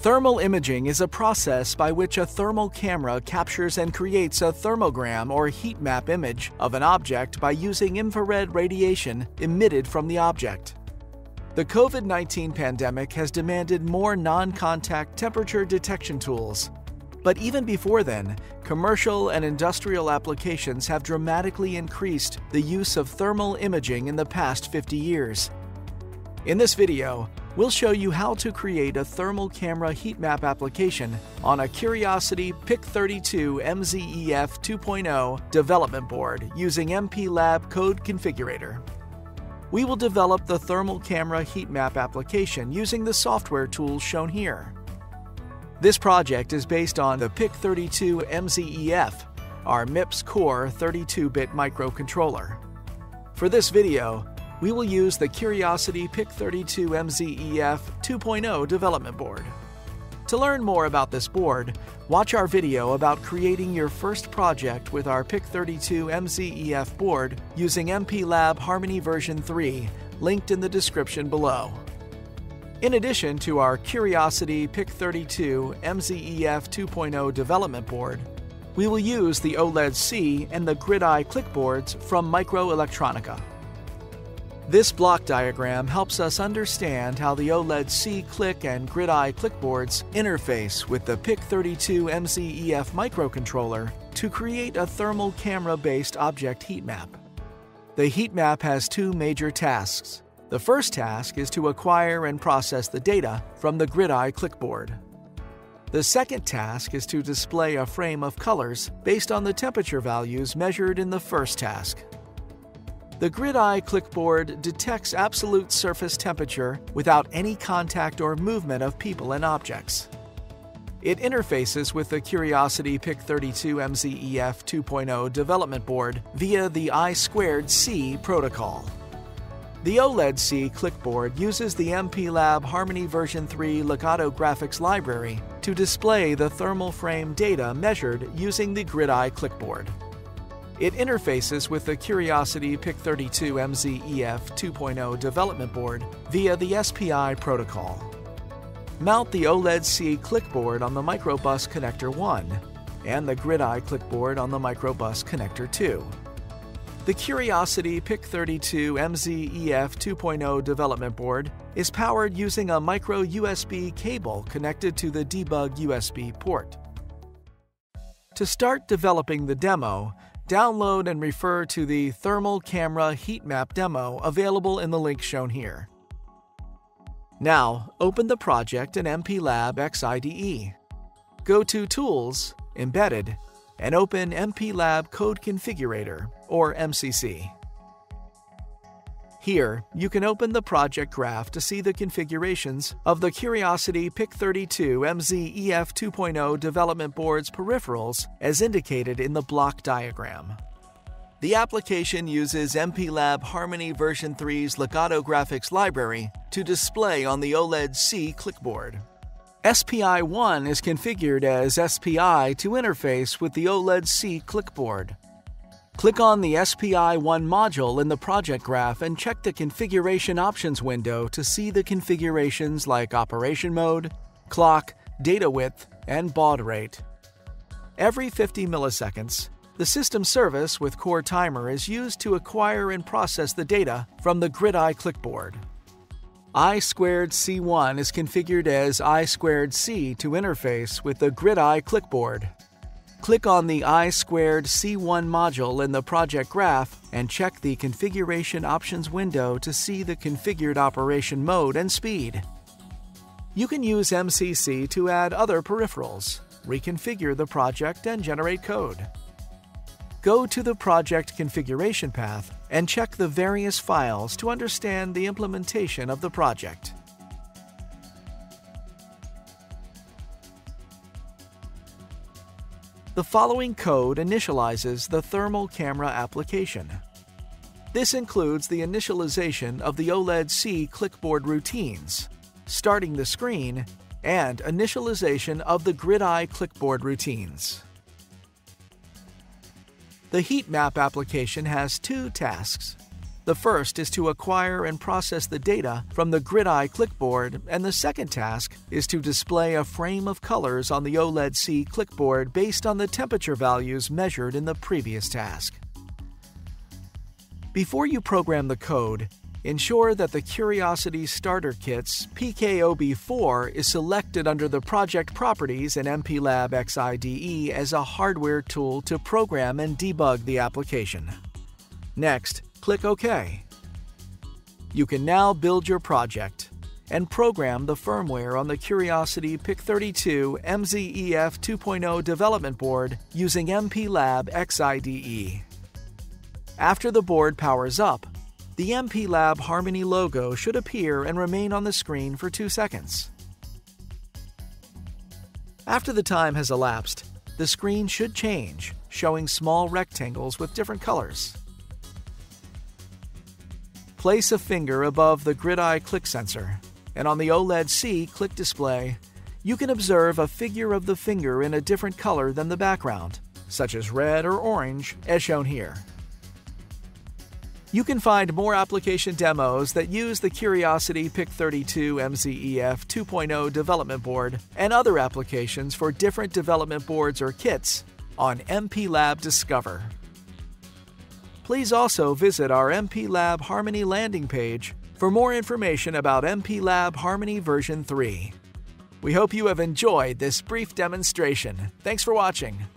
Thermal imaging is a process by which a thermal camera captures and creates a thermogram or heat map image of an object by using infrared radiation emitted from the object. The COVID-19 pandemic has demanded more non-contact temperature detection tools. But even before then, commercial and industrial applications have dramatically increased the use of thermal imaging in the past 50 years. In this video, we'll show you how to create a thermal camera heat map application on a Curiosity PIC32MZ EF 2.0 development board using MPLAB Code Configurator. We will develop the thermal camera heat map application using the software tools shown here. This project is based on the PIC32MZ EF, our MIPS Core 32-bit microcontroller. For this video, we will use the Curiosity PIC32MZ EF 2.0 development board. To learn more about this board, watch our video about creating your first project with our PIC32MZ EF board using MPLAB Harmony version 3, linked in the description below. In addition to our Curiosity PIC32MZ EF 2.0 development board, we will use the OLED C and the Grid-EYE click boards from Microelectronica. This block diagram helps us understand how the OLED C click and Grid-EYE click boards interface with the PIC32MZ EF microcontroller to create a thermal camera-based object heat map. The heat map has two major tasks. The first task is to acquire and process the data from the Grid-EYE click board. The second task is to display a frame of colors based on the temperature values measured in the first task. The Grid-EYE click board detects absolute surface temperature without any contact or movement of people and objects. It interfaces with the Curiosity PIC32MZ EF 2.0 development board via the I2C protocol. The OLED C click board uses the MPLAB Harmony version 3 Legato Graphics library to display the thermal frame data measured using the Grid-EYE click board. It interfaces with the Curiosity PIC32MZ EF 2.0 development board via the SPI protocol. Mount the OLED C clickboard on the Microbus connector 1 and the Grid-EYE clickboard on the Microbus connector 2. The Curiosity PIC32MZ EF 2.0 development board is powered using a micro USB cable connected to the debug USB port. To start developing the demo, download and refer to the Thermal Camera Heat Map demo available in the link shown here. Now, open the project in MPLAB X IDE. Go to Tools, Embedded, and open MPLAB Code Configurator, or MCC. Here, you can open the project graph to see the configurations of the Curiosity PIC32MZ EF 2.0 development board's peripherals as indicated in the block diagram. The application uses MPLAB Harmony version 3's Legato Graphics library to display on the OLED C clickboard. SPI1 is configured as SPI to interface with the OLED C clickboard. Click on the SPI1 module in the project graph and check the configuration options window to see the configurations like operation mode, clock, data width, and baud rate. Every 50 milliseconds, the system service with core timer is used to acquire and process the data from the Grid-EYE clickboard. I2C1 is configured as I2C to interface with the Grid-EYE clickboard. Click on the I2C1 module in the project graph and check the configuration options window to see the configured operation mode and speed. You can use MCC to add other peripherals, reconfigure the project, and generate code. Go to the project configuration path and check the various files to understand the implementation of the project. The following code initializes the thermal camera application. This includes the initialization of the OLED C clickboard routines, starting the screen, and initialization of the Grid-EYE clickboard routines. The heat map application has two tasks. The first is to acquire and process the data from the Grid-EYE clickboard, and the second task is to display a frame of colors on the OLED C clickboard based on the temperature values measured in the previous task. Before you program the code, ensure that the Curiosity Starter Kit's PKOB4 is selected under the Project Properties in MPLAB X IDE as a hardware tool to program and debug the application. Next, click OK. You can now build your project and program the firmware on the Curiosity PIC32MZ EF 2.0 Development Board using MPLAB X IDE. After the board powers up, the MPLAB Harmony logo should appear and remain on the screen for 2 seconds. After the time has elapsed, the screen should change, showing small rectangles with different colors. Place a finger above the Grid-EYE click sensor, and on the OLED C click display, you can observe a figure of the finger in a different color than the background, such as red or orange, as shown here. You can find more application demos that use the Curiosity PIC32MZ EF 2.0 development board and other applications for different development boards or kits on MPLAB Discover. Please also visit our MPLAB Harmony landing page for more information about MPLAB Harmony version 3. We hope you have enjoyed this brief demonstration. Thanks for watching.